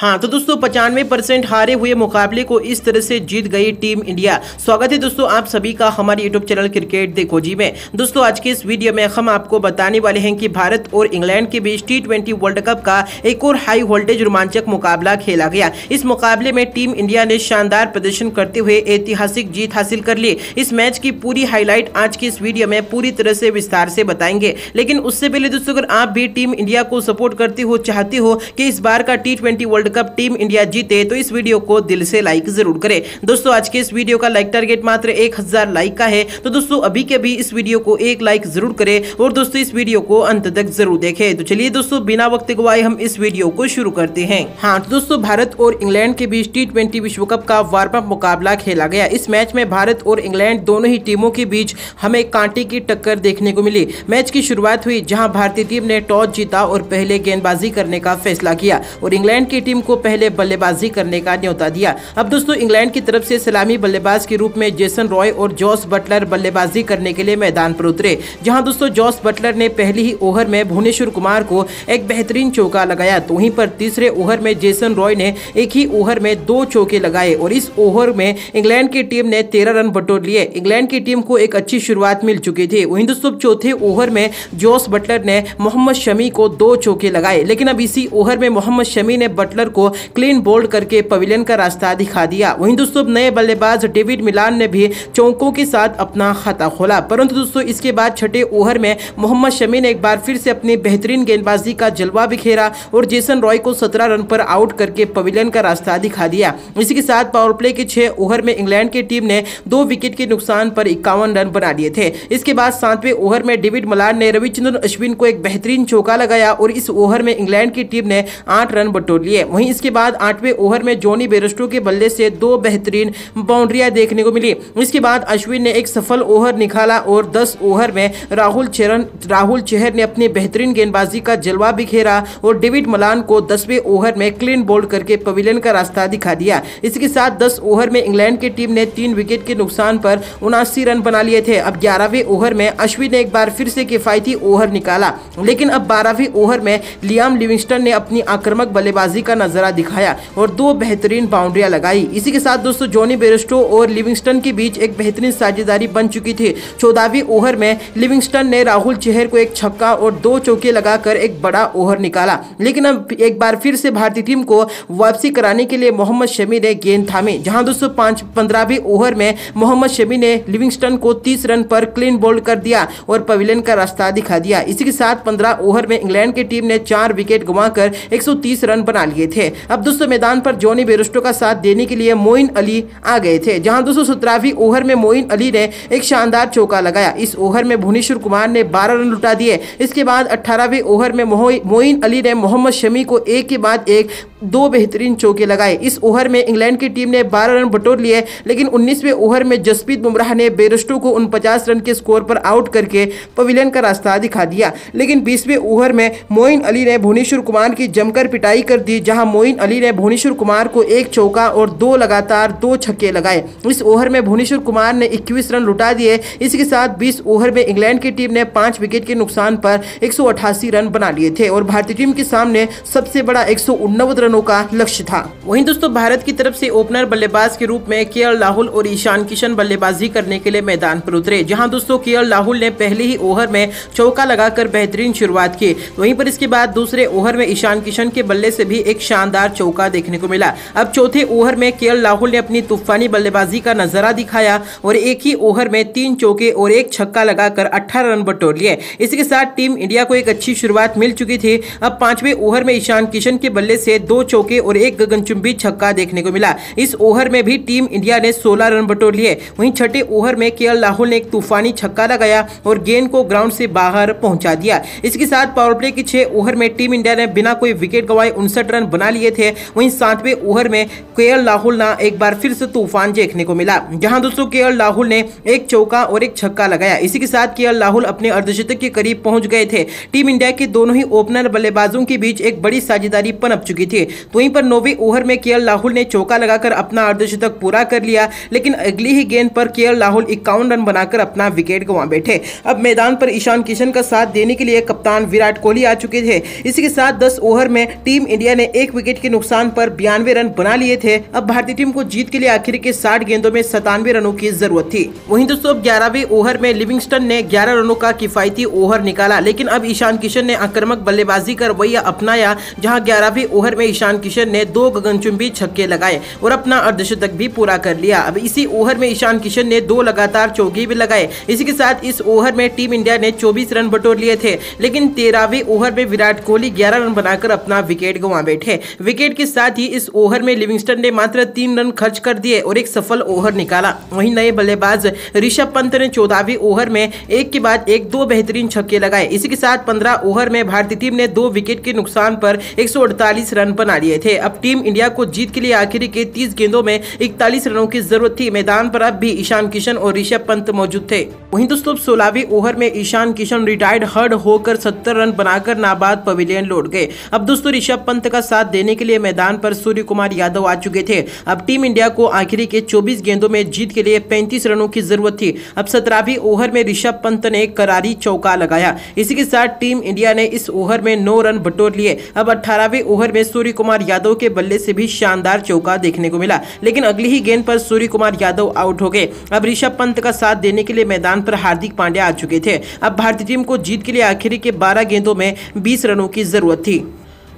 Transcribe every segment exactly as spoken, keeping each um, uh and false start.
हाँ तो दोस्तों पचानवे परसेंट हारे हुए मुकाबले को इस तरह से जीत गई टीम इंडिया। स्वागत है दोस्तों आप सभी का हमारे यूट्यूब चैनल क्रिकेट देखो जी में। दोस्तों आज के इस वीडियो में हम आपको बताने वाले हैं कि भारत और इंग्लैंड के बीच टी ट्वेंटी वर्ल्ड कप का एक और हाई वोल्टेज रोमांचक मुकाबला खेला गया। इस मुकाबले में टीम इंडिया ने शानदार प्रदर्शन करते हुए ऐतिहासिक जीत हासिल कर ली। इस मैच की पूरी हाईलाइट आज की इस वीडियो में पूरी तरह से विस्तार से बताएंगे, लेकिन उससे पहले दोस्तों अगर आप भी टीम इंडिया को सपोर्ट करते हो, चाहते हो कि इस बार का T twenty World Cup team India जीते, तो इस वीडियो को दिल से लाइक जरूर करें। दोस्तों आज के इस वीडियो का लाइक टारगेट मात्र एक हज़ार लाइक का है, तो दोस्तों अभी के अभी इस वीडियो को एक लाइक जरूर करें और दोस्तों इस वीडियो को अंत तक जरूर देखें। तो चलिए दोस्तों बिना वक्त गवाए हम इस वीडियो को शुरू करते हैं। हाँ तो दोस्तों भारत और इंग्लैंड के बीच टी ट्वेंटी विश्व कप का वार्म अप मुकाबला खेला गया। इस मैच में भारत और इंग्लैंड दोनों ही टीमों के बीच हमें कांटे की टक्कर देखने को मिली। मैच की शुरुआत हुई जहाँ भारतीय टीम ने टॉस जीता और पहले गेंदबाजी करने का फैसला किया और इंग्लैंड की टीम को पहले बल्लेबाजी करने का न्योता दिया। अब दोस्तों इंग्लैंड की तरफ से सलामी बल्लेबाज के रूप में जेसन रॉय और जॉस बटलर बल्लेबाजी करने के लिए मैदान पर उतरे, जहां दोस्तों जॉस बटलर ने पहली ही ओवर में भुवनेश्वर कुमार को एक बेहतरीन चौका लगाया, तो वहीं पर तीसरे ओवर में जेसन रॉय ने एक ही ओवर में दो चौके लगाए और इस ओवर में इंग्लैंड की टीम ने तेरह रन बटोर लिए। इंग्लैंड की टीम को एक अच्छी शुरुआत मिल चुकी थी। वहीं दोस्तों चौथे ओवर में जॉस बटलर ने मोहम्मद शमी को दो चौके लगाए, लेकिन अब इसी ओवर में मोहम्मद शमी ने बटलर को क्लीन बोल्ड करके पवेलियन का रास्ता दिखा दिया। वहीं दोस्तों नए बल्लेबाज डेविड मलान ने भी चौकों के साथ अपना खाता खोला, परंतु दोस्तों इसके बाद छठे ओवर में मोहम्मद शमी ने एक बार फिर से अपनी बेहतरीन गेंदबाजी का जलवा बिखेरा और जेसन रॉय को सत्रह रन पर आउट करके पवेलियन का रास्ता दिखा दिया। इसी के साथ पावर प्ले के छह ओवर में इंग्लैंड की टीम ने दो विकेट के नुकसान पर इक्यावन रन बना दिए थे। इसके बाद सातवें ओवर में डेविड मलान ने रविचंद्रन अश्विन को एक बेहतरीन चौका लगाया और इस ओवर में इंग्लैंड की टीम ने आठ रन बटोर लिए। वहीं इसके बाद आठवें ओवर में जोनी बेयरस्टो के बल्ले से दो बेहतरीन बाउंड्रियां देखने को मिली। इसके बाद अश्विन ने एक सफल ओवर निकाला और दस ओवर में राहुल चहर राहुल चहर ने अपनी बेहतरीन गेंदबाजी का जलवा बिखेरा और डेविड मलान को दसवें ओवर में क्लीन बोल्ड करके पवेलियन का रास्ता दिखा दिया। इसके साथ दस ओवर में इंग्लैंड की टीम ने तीन विकेट के नुकसान पर उनासी रन बना लिए थे। अब ग्यारहवें ओवर में अश्विन ने एक बार फिर से किफायती ओवर निकाला, लेकिन अब बारहवें ओवर में लियाम लिविंगस्टन ने अपनी आक्रामक बल्लेबाजी का नजारा दिखाया और दो बेहतरीन बाउंड्रियां लगाई। इसी के साथ दोस्तों जोनी बेयरस्टो और लिविंगस्टन के बीच एक बेहतरीन साझेदारी बन चुकी थी। चौदहवीं ओवर में लिविंगस्टन ने राहुल चहर को एक छक्का और दो चौके लगाकर एक बड़ा ओवर निकाला, लेकिन अब एक बार फिर से भारतीय टीम को वापसी कराने के लिए मोहम्मद शमी ने गेंद थामी, जहां दोस्तों पांच पंद्रहवीं ओवर में मोहम्मद शमी ने लिविंगस्टन को तीस रन पर क्लीन बोल्ड कर दिया और पवेलियन का रास्ता दिखा दिया। इसी के साथ पंद्रह ओवर में इंग्लैंड की टीम ने चार विकेट गंवाकर एक सौ तीस रन बना लिए थे। अब दोस्तों मैदान पर जोनी बेयरस्टो का साथ देने के लिए मोइन अली आ गए थे, जहां दोस्तों सत्रहवीं ओवर में मोइन अली ने एक शानदार चौका लगाया। इस ओवर में भुवनेश्वर कुमार ने बारह रन लुटा दिए। इसके बाद अठारहवीं ओवर में मोइन अली ने मोहम्मद शमी को एक के बाद एक दो बेहतरीन चौके लगाए। इस ओवर में इंग्लैंड की टीम ने बारह रन बटोर लिए, लेकिन उन्नीसवें ओवर में जसप्रीत बुमराह ने बेयरस्टो को उनपचास रन के स्कोर पर आउट करके पवेलियन का रास्ता दिखा दिया, लेकिन बीसवें ओवर में मोइन अली ने भुवनेश्वर कुमार की जमकर पिटाई कर दी, जहां मोइन अली ने भुवनेश्वर कुमार को एक चौका और दो लगातार दो छक्के लगाए। इस ओवर में भुवनेश्वर कुमार ने इक्कीस रन लुटा दिए। इसके साथ बीस ओवर में इंग्लैंड की टीम ने पाँच विकेट के नुकसान पर एक सौ अठासी रन बना लिए थे और भारतीय टीम के सामने सबसे बड़ा एक सौ उन्नबे रनों का लक्ष्य था। वहीं दोस्तों भारत की तरफ से ओपनर बल्लेबाज के रूप में केएल राहुल और ईशान किशन बल्लेबाजी करने के लिए मैदान पर उतरे, जहां दोस्तों केएल राहुल ने पहले ही ओवर में चौका लगाकर बेहतरीन शुरुआत की। वहीं पर इसके बाद दूसरे ओवर में ईशान किशन के बल्ले से भी एक शानदार चौका देखने को मिला। अब चौथे ओवर में केएल राहुल ने अपनी तूफानी बल्लेबाजी का नजारा दिखाया और एक ही ओवर में तीन चौके और एक छक्का लगाकर अठारह रन बटोर लिए। इसके साथ टीम इंडिया को एक अच्छी शुरुआत मिल चुकी थी। अब पांचवें ओवर में ईशान किशन के बल्ले से दो चौके और एक गगनचुंबी छक्का देखने को मिला। इस ओवर में भी टीम इंडिया ने सोलह रन बटोर लिए। वहीं छठे ओवर में केएल राहुल ने एक तूफानी छक्का लगाया और गेंद को ग्राउंड से बाहर पहुंचा दिया। इसके साथ पावर प्ले के छह ओवर में टीम इंडिया ने बिना कोई विकेट गंवाए उनसठ रन बना लिए थे। वहीं सातवें ओवर में केएल राहुल ना एक बार फिर से तूफान देखने को मिला, जहां दोस्तों केएल राहुल ने एक चौका और एक छक्का लगाया। इसी के साथ केएल राहुल अपने अर्धशतक के करीब पहुंच गए थे। टीम इंडिया के दोनों ही ओपनर बल्लेबाजों के बीच एक बड़ी साझेदारी पनप चुकी थी। तो वहीं पर नौवे ओवर में केएल राहुल ने चौका लगाकर अपना अर्धशतक पूरा कर लिया, लेकिन अगली ही गेंद पर केएल राहुल इक्यावन रन बनाकर अपना विकेट गंवा बैठे। अब मैदान पर ईशान किशन का साथ देने के लिए कप्तान विराट कोहली आ चुके थे। इसी के साथ दस ओवर में टीम इंडिया ने एक विकेट के नुकसान पर बयानवे रन बना लिए थे। अब भारतीय टीम को जीत के लिए आखिर के साठ गेंदों में सतानवे रनों की जरूरत थी। वहीं दोस्तों ग्यारहवें ओवर में लिविंगस्टन ने ग्यारह रनों का किफायती ओवर निकाला, लेकिन अब ईशान किशन ने आक्रामक बल्लेबाजी का रवैया अपनाया, जहां ग्यारहवें ओवर में ईशान किशन ने दो गगनचुंबी छक्के लगाए और अपना अर्धशतक भी पूरा कर लिया। अब इसी ओवर में ईशान किशन ने दो लगातार चौके भी लगाए। इसी के साथ इस ओवर में टीम इंडिया ने चौबीस रन बटोर लिए थे, लेकिन तेरहवें ओवर में विराट कोहली ग्यारह रन बनाकर अपना विकेट गंवा बैठे। विकेट के साथ ही इस ओवर में लिविंगस्टन ने मात्र तीन रन खर्च कर दिए और एक सफल ओवर निकाला। वहीं नए बल्लेबाज ऋषभ पंत ने चौदहवें ओवर में एक के बाद एक दो बेहतरीन छक्के लगाए। इसी के साथ पंद्रह ओवर में भारतीय टीम ने दो विकेट के नुकसान पर एक सौ अड़तालीस रन बना लिए थे। अब टीम इंडिया को जीत के लिए आखिरी के तीस गेंदों में इकतालीस रनों की जरूरत थी। मैदान पर अब भी ईशान किशन और ऋषभ पंत मौजूद थे। वहीं दोस्तों सोलहवें ओवर में ईशान किशन रिटायर्ड हर्ड होकर सत्तर रन बनाकर नाबाद पवेलियन लौट गए। अब दोस्तों ऋषभ पंत का साथ देने के लिए मैदान पर सूर्य कुमार यादव आ चुके थे। अब टीम इंडिया को आखिरी के चौबीस गेंदों में जीत के लिए पैंतीस रनों की जरूरत थी। अब सत्रहवीं ओवर में ऋषभ पंत ने करारी चौका लगाया। इसी के साथ टीम इंडिया ने इस ओवर में नौ रन बटोर लिए। अब अठारहवें ओवर में सूर्य कुमार यादव के बल्ले से भी शानदार चौका देखने को मिला, लेकिन अगली ही गेंद पर सूर्य कुमार यादव आउट हो गए। अब ऋषभ पंत का साथ देने के लिए मैदान पर हार्दिक पांड्या आ चुके थे। अब भारतीय टीम को जीत के लिए आखिरी के बारह गेंदों में बीस रनों की जरूरत थी।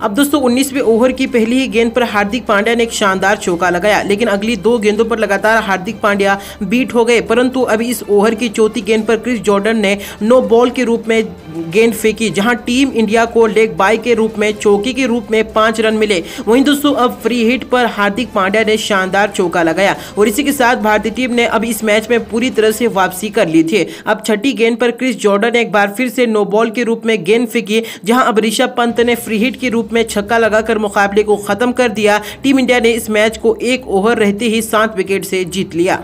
अब दोस्तों उन्नीसवें ओवर की पहली ही गेंद पर हार्दिक पांड्या ने एक शानदार चौका लगाया, लेकिन अगली दो गेंदों पर लगातार हार्दिक पांड्या बीट हो गए। परंतु अभी इस ओवर की चौथी गेंद पर क्रिस जॉर्डन ने नो बॉल के रूप में गेंद फेंकी, जहां टीम इंडिया को लेग बाय के रूप में चौकी के रूप में पाँच रन मिले। वहीं दोस्तों अब फ्री हिट पर हार्दिक पांड्या ने शानदार चौका लगाया और इसी के साथ भारतीय टीम ने अब इस मैच में पूरी तरह से वापसी कर ली थी। अब छठी गेंद पर क्रिस जॉर्डन ने एक बार फिर से नो बॉल के रूप में गेंद फेंकी, जहाँ अब ऋषभ पंत ने फ्री हिट के रूप में छक्का लगाकर मुकाबले को खत्म कर दिया। टीम इंडिया ने इस मैच को एक ओवर रहते ही सात विकेट से जीत लिया।